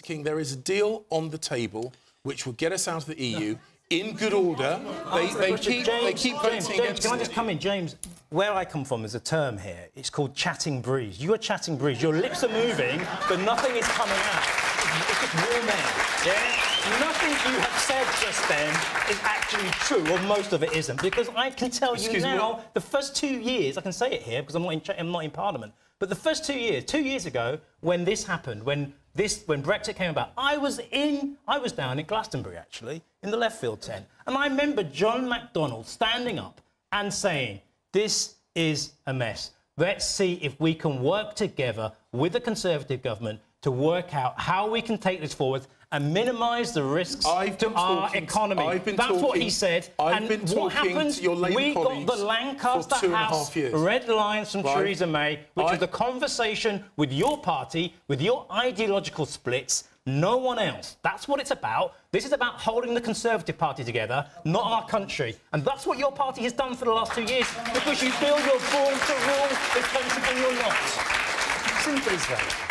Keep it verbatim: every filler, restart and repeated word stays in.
Mister King, there is a deal on the table which will get us out of the E U in good order. They, they, keep, James, they keep voting James, James, against Can I just come in, James? Where I come from is a term here. It's called chatting breeze. You are chatting breeze. Your lips are moving, but nothing is coming out. It's just warm air, yeah? Nothing you have said just then is actually true, or most of it isn't, because I can tell Excuse you now, me. the first two years, I can say it here because I'm not in, I'm not in Parliament, but the first two years, two years ago, when this happened, when this, when Brexit came about, I was in, I was down in Glastonbury, actually, in the left field tent, and I remember John McDonnell standing up and saying, this is a mess. Let's see if we can work together with the Conservative government to work out how we can take this forward and minimise the risks I've to our talking, economy. I've been That's talking, what he said. I've and been what happens? To your we got the Lancaster House red lines from right. Theresa May, which I... is the conversation with your party, with your ideological splits. No one else. That's what it's about. This is about holding the Conservative Party together, not our country. And that's what your party has done for the last two years, because you feel you're born to rule this country and you're not. Simple as that.